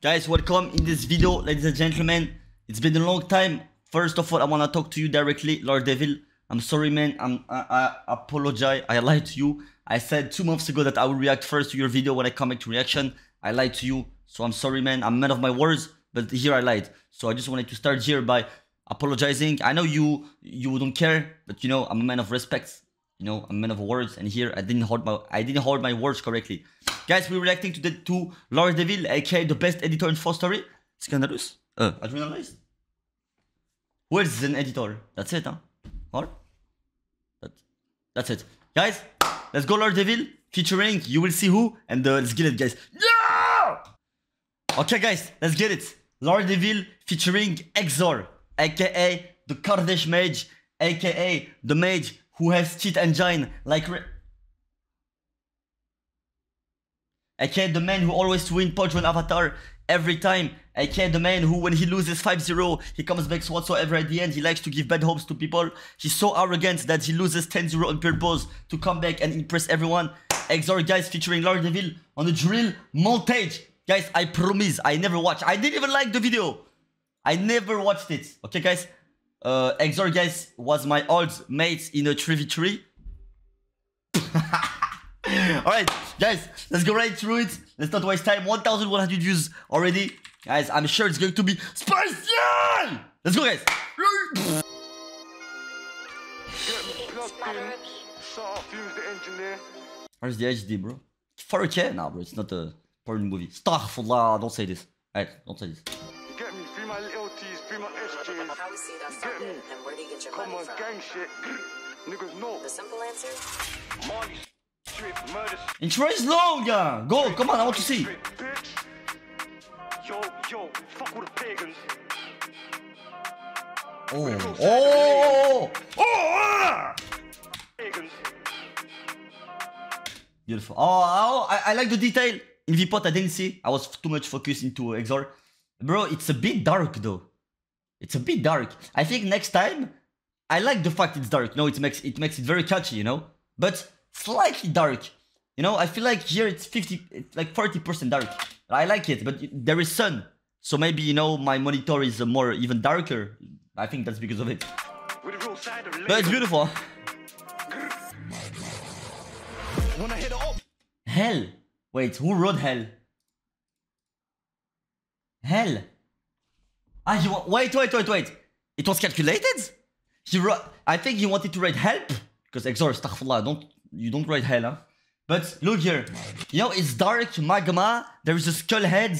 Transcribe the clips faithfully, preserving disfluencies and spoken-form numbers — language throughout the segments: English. Guys, welcome in this video, ladies and gentlemen. It's been a long time. First of all, I want to talk to you directly, Lord Deville. I'm sorry, man. I'm, I, I apologize. I lied to you. I said two months ago that I will react first to your video when I come back to reaction. I lied to you. So I'm sorry, man. I'm man of my words, but here I lied. So I just wanted to start here by apologizing. I know you you don't care, but you know, I'm a man of respect. You know, I'm a man of words, and here I didn't hold my I didn't hold my words correctly. Guys, we're reacting to the to Lord Deville, aka the best editor in four story. Scandalous? Uh adrenalized? Who else is an editor? That's it, huh? Or that, that's it. Guys, let's go Lord Deville, featuring you will see who, and uh, let's get it, guys. Yeah! Okay guys, let's get it. Lord Deville featuring Exor, aka the Kardesh Mage, aka the mage who has cheat engine like re aka the man who always win Pogrom Avatar every time, aka the man who when he loses five zero he comes back whatsoever at the end. He likes to give bad hopes to people. He's so arrogant that he loses ten zero on purpose to come back and impress everyone. Exor, guys, featuring Lord Deville on the drill montage. Guys, I promise I never watched. I didn't even like the video. I never watched it. Okay guys, Uh, Exor, guys, was my old mate in a three v three. Alright, guys, let's go right through it. Let's not waste time. one thousand one hundred views already. Guys, I'm sure it's going to be special! Let's go, guys! Where's the H D, bro? four K? Nah, bro, it's not a porn movie. Astaghfirullah, don't say this. Alright, don't say this. My L Ts, free my S Js. How we see that started and where do you get your come money on, from? Gang shit. Niggas know. The simple answer? Money, strip, murder. Intro is long, yeah. Go, come on, I want to see. Yo, yo, fuck with the pagans. Oh, oh, oh, oh. Beautiful. Oh, I, I like the detail. In V-Pot, I didn't see. I was too much focused into uh, Exor. Bro, it's a bit dark though. It's a bit dark. I think next time, I like the fact it's dark. No, it makes it makes it very catchy, you know. But slightly dark, you know. I feel like here it's fifty, it's like forty percent dark. I like it, but there is sun, so maybe you know my monitor is more even darker. I think that's because of it. But it's beautiful. Hell, wait, who wrote Hell? Hell. Ah, he wait, wait, wait, wait. It was calculated? He wrote, I think he wanted to write help. Because Exor, astaghfirullah, don't, you don't write hell, huh? But look here. You know, it's dark, magma, there is a skull head,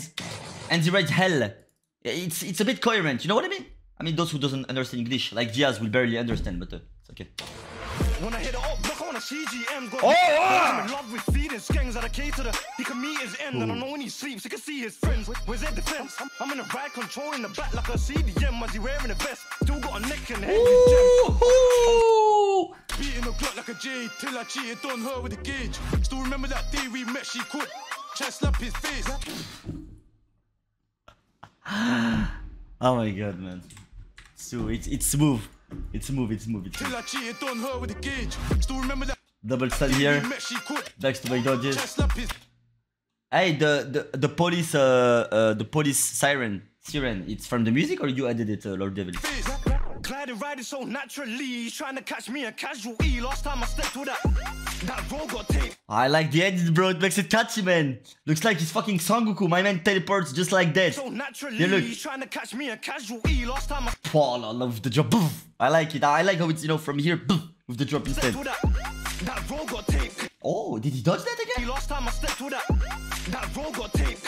and he writes hell. It's it's a bit coherent, you know what I mean? I mean, those who doesn't understand English, like Diaz, will barely understand, but uh, it's okay. When I hit a up, look on a C G M, go oh, ah! I'm in love with feeding skanks at a case to the he can meet his end, and I know when he sleeps, he can see his friends. Where's their defense? I'm, I'm in the right control in the back like a C D M as he wearing a vest. Still got a neck and head ooh, gem. Beating a clock like a J till I cheated on her with a gauge. Still remember that day we met, she could chest slap his face. Oh my god, man. So it's it's smooth. It's a move, it's a move, it's a move. Double stun here. Backs to my dodges. Hey, the, the, the police uh, uh, the police siren. Siren, it's from the music or you added it, uh, Lord Deville? Gliding riding so naturally, trying to catch me a casual E. Last time I stepped with that, that roll got tape. I like the edit, bro, it makes it catchy, man. Looks like it's fucking Sanguku, my man teleports just like that. So naturally, yeah, look. Trying to catch me a casual E. Last time I Paul, I love the drop. I like it, I like how it's, you know, from here, with the drop instead. That roll got tape. Oh, did he dodge that again? Last time I stepped with that, that roll got tape.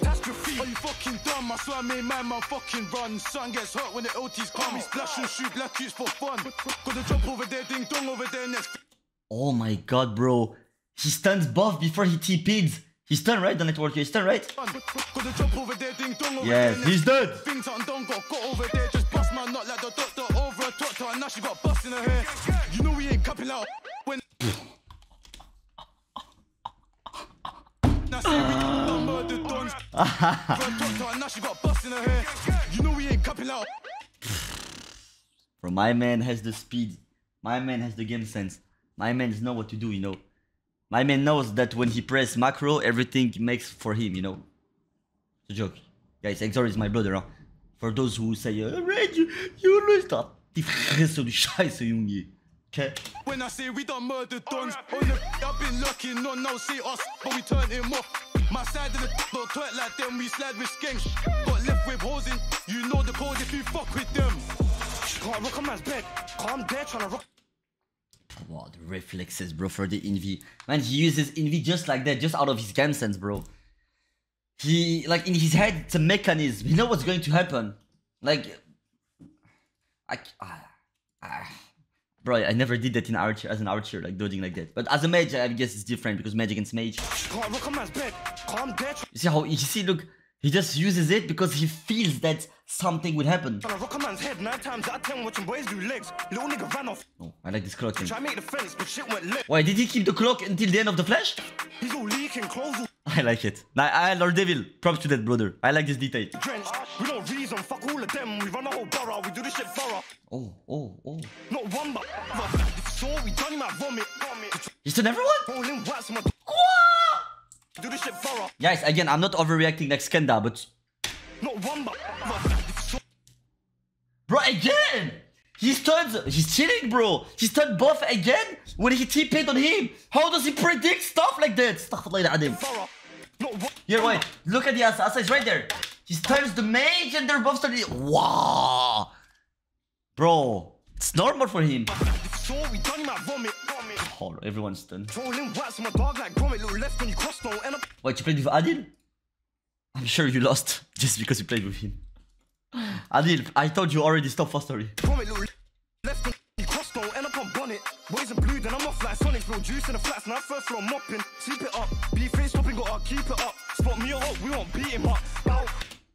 That's graffiti. Are you fucking dumb? I swear I made my man fucking run. Sun gets hot when the L Ts come. He splash and shoot like it's for fun. Got the jump over there, ding dong over there next. Oh my god, bro. He stuns buff before he T P'd. He's done, right? The network here. He's done, right? Yes, he's dead. Things on done got got over there. Just bust my nut like the doctor over a doctor. And now she got bust in her hair. You know we ain't capping out when I bro, my man has the speed. My man has the game sense. My man knows what to do, you know. My man knows that when he press macro, everything makes for him, you know. It's a joke. Guys, Exor is my brother, huh? For those who say, uh, Reg, you always stop. Die Fresse, du Scheiße, Junge. Okay. When I say we done murder dons, on the I've been lucky, no, no, see us, but we turn him off. My side of the don't twerk like them, we slide with skanks. Got left with hoes in, you know the code if you fuck with them. Can't rock a man's bed, calm there trying to rock. Wow, the reflexes, bro, for the Envy. Man, he uses Envy just like that, just out of his game sense, bro. He, like, in his head, it's a mechanism. He knows what's going to happen. Like, I, I, I bro, I never did that in archer, as an archer, like, dodging like that. But as a mage, I guess it's different, because mage against mage. You see how, you see, look, he just uses it because he feels that something would happen. Oh, I like this clock. Why did he keep the clock until the end of the flash? I like it. I, I Lord Deville, props to that brother. I like this detail. We don't reason, fuck all of them. We run a whole borough, we do this shit thorough. Oh, oh, oh. Not one, but we don't even vomit. He's done everyone? Do this shit thorough. Guys, again, I'm not overreacting like Skanda, but. Not one, but. Bro, again! He stunned. He's cheating, bro. He stunned buff again when he T P'd on him. How does he predict stuff like that? Stuff like that, Adil. You're right. Look at the Asa. Asa is right there. He stuns the mage and their buffs are. Wow. Bro, it's normal for him. Oh, everyone's stunned. What, you played with Adil? I'm sure you lost just because you played with him. Adil, I thought you already stopped four story.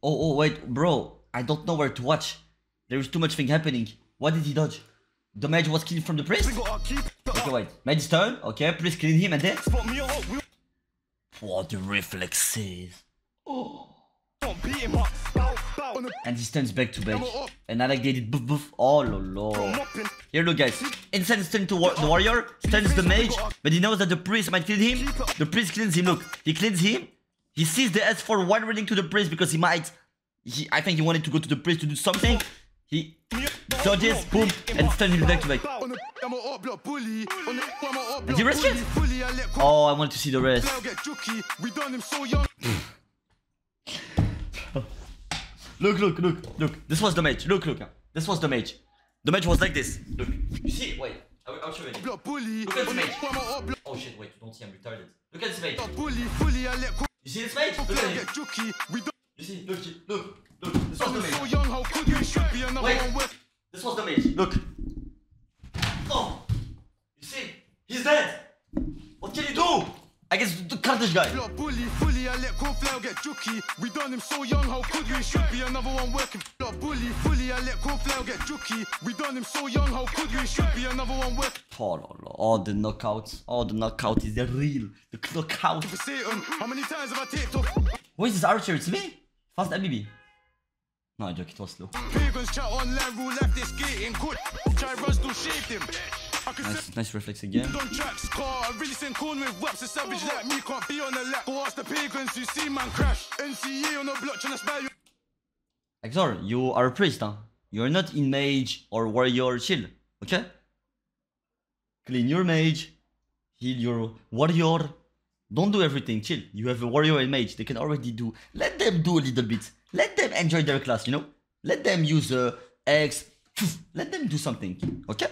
Oh, oh, wait, bro. I don't know where to watch. There is too much thing happening. What did he dodge? The mage was killed from the priest? Okay, wait. Mage's turn. Okay, priest killed him and then... What the reflexes. Oh. And he turns back to back. And I like they did boof boof. Oh lolo. Here look guys. Instant turns to war the warrior. Stuns the mage. But he knows that the priest might kill him. The priest cleans him. Look. He cleans him. He sees the S four wide reading to the priest because he might. He, I think he wanted to go to the priest to do something. He dodges. Boom. And stuns him back to back. And he risked it. Oh, I want to see the rest. Look, look, look, look. This was the mage. Look, look. This was the mage. The mage was like this. Look. You see? Wait. I'll show you. Look at this mage. Oh shit, wait. You don't see I'm retarded. Look at this mage. You see this mage? Look at him. You see? Look, look, look. This was the mage. Wait. This was the mage. Look. Oh. You see? He's dead. What can he do? I guess the Kardesh guy. We done him so young, how could we? Should be another one working. Bully, fully, I let Cornflower get jukey. We done him so young, how could we? Should be another one working. Oh, the knockouts. Oh, the knockout is the real. The knockout. How many times have I taped off? Who is this archer? It's me? Fast M B B. No, I joke, it was slow. Pagans chat online, rule left this gate in good. Try runs to shave him. Nice, nice reflex again. Exor, you are a priest, huh? You're not in mage or warrior shield, okay? Clean your mage, heal your warrior. Don't do everything, chill. You have a warrior and mage, they can already do. Let them do a little bit. Let them enjoy their class, you know? Let them use uh, X. Let them do something, okay?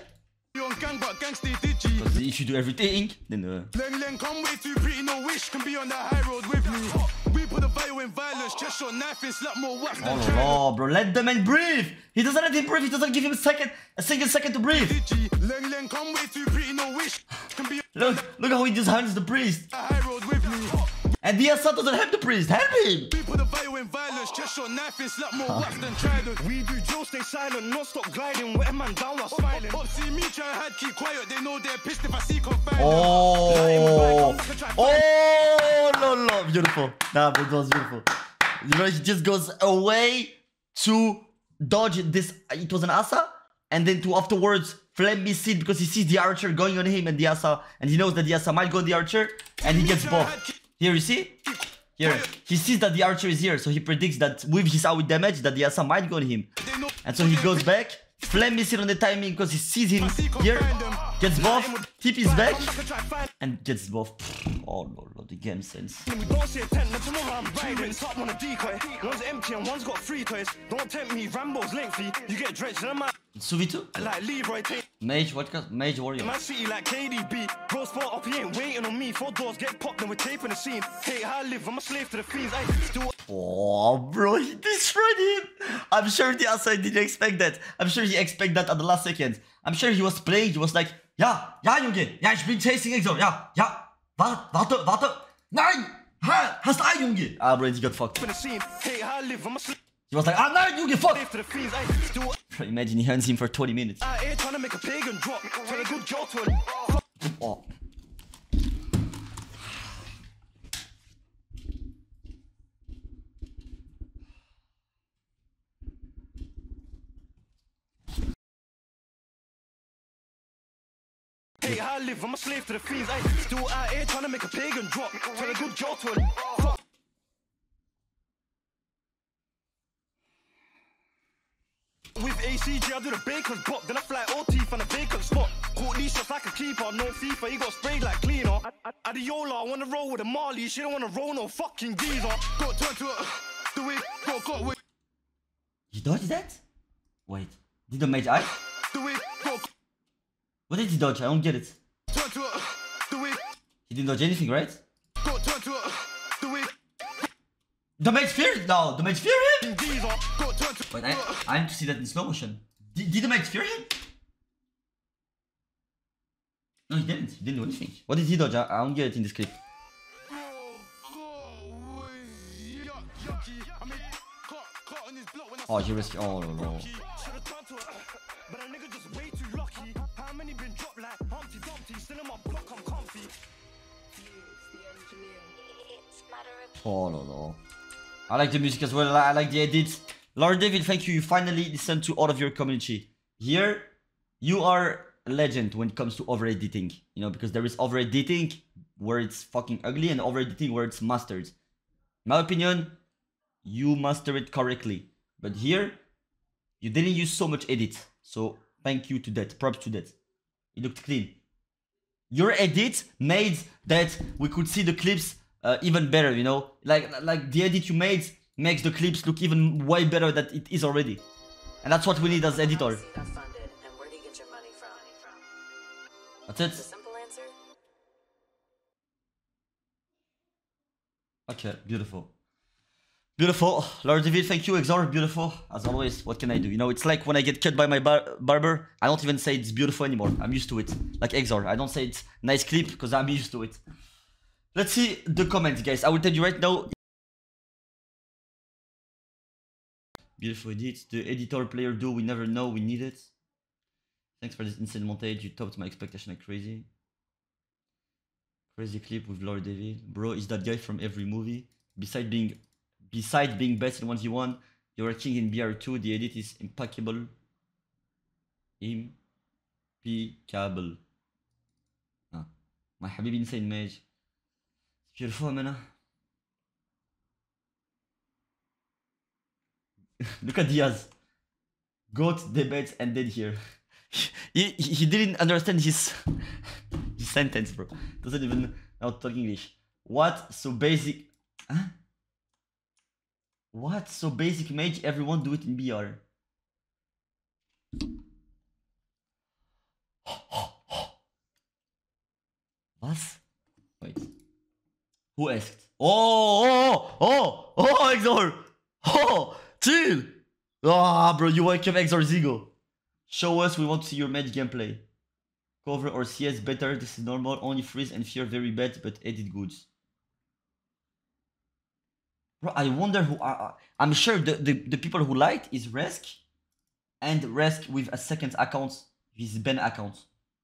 Because if you do everything, then uh... oh no, bro, let the man breathe. He doesn't let him breathe. He doesn't give him a second, a single second to breathe. Look, look how he just hunts the priest. And the Asa doesn't help the priest. Help him! We do drill, stay silent, not stop gliding. Wet man down, was smiling. Up, see me try hard, keep quiet. They know they're pissed if I see confinement. Oh, oh, lolo, beautiful. Nah, but it was beautiful. You know, he just goes away to dodge this. It was an Asa, and then to afterwards. Flame Missile because he sees the archer going on him and the Asa, and he knows that the Asa might go on the archer, and he gets buffed. Here you see? Here, he sees that the archer is here, so he predicts that with his out damage that the Asa might go to him. And so he goes back. Flame is here on the timing because he sees him here. Gets buff. Tip is back. And gets buff. Oh lord, lord, the game sense. Souvi too? Mage, what kind? Mage warrior. Oh bro, he destroyed him. I'm sure the Asa didn't expect that. I'm sure he expected that at the last second. I'm sure he was playing, he was like, yeah, yeah, Junge, yeah, ich bin chasing Exor, yeah, yeah. Warte, warte, warte. Nein! Ha! Hast du ein Junge? Ah, bro, he got fucked. He was like, ah, nein, Junge, fuck! Imagine he hunts him for twenty minutes. Oh. I live, I'm a slave to the fiends. I still out here trying to make a pig and drop. Tell a good job to a with A C G, I do the baker's block. Then I fly O T from the baker's spot. Caught these shots like a keeper. No FIFA, he got sprayed like cleaner. Adiola, I wanna roll with a Marley. She don't wanna roll no fucking geezer. Got turned to her. Do it. Go, go, wait. You dodged that? Wait. Did the mage eye? Do it. Go. What did he dodge? I don't get it. He didn't dodge anything, right? The mage feared? No, the mage feared him? Wait, I, I need to see that in slow motion. D did the mage fear him? No, he didn't. He didn't do anything. What did he dodge? I, I don't get it in this clip. Oh, he risked. Oh, no, no. Oh no no. I like the music as well, I like the edits. Lord Deville, thank you, you finally listened to all of your community. Here, you are a legend when it comes to over editing. You know, because there is over editing where it's fucking ugly and over editing where it's mastered. In my opinion, you master it correctly. But here, you didn't use so much edit. So thank you to that, props to that. It looked clean. Your edit made that we could see the clips uh, even better, you know? Like like the edit you made makes the clips look even way better than it is already. And that's what we need as editor. That's it. Okay, beautiful. Beautiful. Lord Deville, thank you. Exor, beautiful. As always, what can I do? You know, it's like when I get cut by my bar barber, I don't even say it's beautiful anymore. I'm used to it. Like Exor, I don't say it's nice clip because I'm used to it. Let's see the comments, guys. I will tell you right now. Beautiful edit. The editor player do, we never know, we need it. Thanks for this insane montage. You topped my expectation like crazy. Crazy clip with Lord Deville. Bro, is that guy from every movie? Besides being... Besides being best in one v one, you're a king in B R two, the edit is impeccable. Impeccable. Ah. My Habibi insane mage. It's beautiful, man. Look at Diaz. Goat debates and dead here. he, he he didn't understand his his sentence, bro. Doesn't even know to talk English. What? So basic. Huh? What? So basic mage, everyone do it in B R. Was? Wait. Who asked? Oh, oh, oh, oh, Exor! Oh, chill! Ah, oh, bro, you welcome Exor's ego. Show us, we want to see your mage gameplay. Cover or C S better, this is normal, only freeze and fear very bad, but edit goods. Bro, I wonder who are. I'm sure the, the, the people who liked is Resk and Resk with a second account, his Ben account.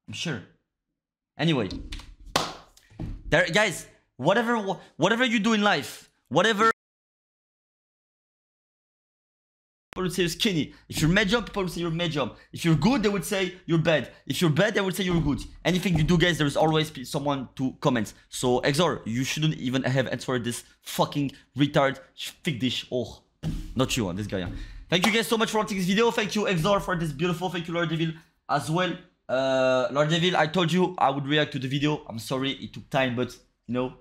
I'm sure. Anyway, there, guys. Whatever, whatever you do in life, whatever people would say you're skinny. If you're medium, people would say you're medium. If you're good, they would say you're bad. If you're bad, they would say you're good. Anything you do, guys, there is always someone to comment. So, Exor, you shouldn't even have answered this fucking retard fig dish. Oh, not you, this guy. Yeah. Thank you guys so much for watching this video. Thank you, Exor, for this beautiful. Thank you, Lord Deville, as well. Uh, Lord Deville, I told you I would react to the video. I'm sorry it took time, but, you know,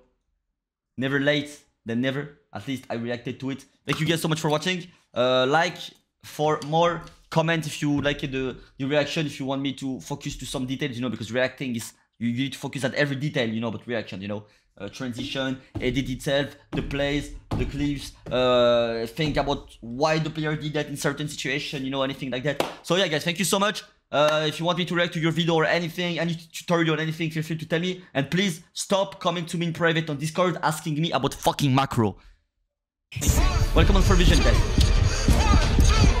never late than never. At least I reacted to it. Thank you guys so much for watching. Uh, like for more. Comment if you like the, the reaction. If you want me to focus to some details, you know, because reacting is, you, you need to focus at every detail, you know, but reaction, you know. Uh, transition, edit itself, the plays, the clips, uh, think about why the player did that in certain situation, you know, anything like that. So yeah, guys, thank you so much. Uh, if you want me to react to your video or anything, any tutorial or anything, feel free to tell me. And please stop coming to me in private on Discord asking me about fucking macro. Welcome on four vision, guys.